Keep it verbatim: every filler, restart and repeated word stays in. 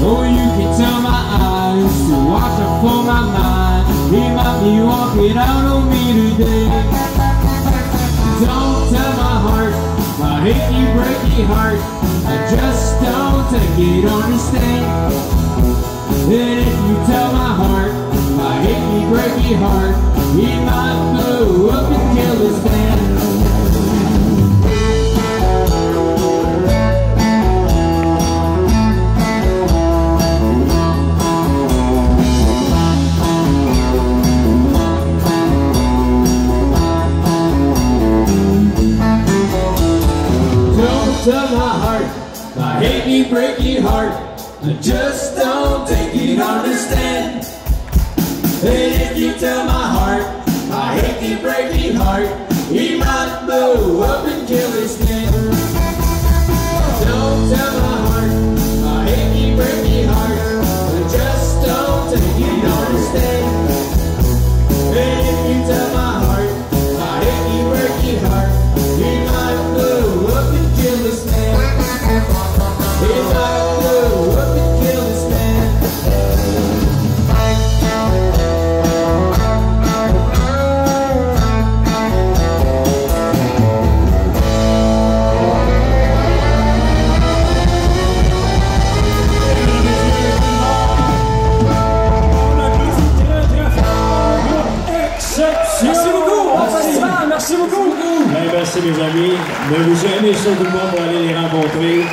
Oh, you can tell my eyes to watch out for my mind. He might be walking out on me today. Don't tell my heart I hate you, break your heart. I just don't take it on the stand. And if you tell my heart I hate you, break your heart, he might blow up and kill his man. Tell my heart, I hate me, break your heart. I just don't think you'd understand. And if you tell my heart, I hate me, break your heart, he might blow up and kill his dad. Don't tell my heart, I hate me, break your heart. I just don't think you'd understand. And if you tell my heart, I hate me, break your heart, he might blow up and kill this man. He might blow up and kill this man. Exceptionnel. Merci beaucoup. Ben merci mes amis, ne vous gênez surtout pas pour aller les rencontrer.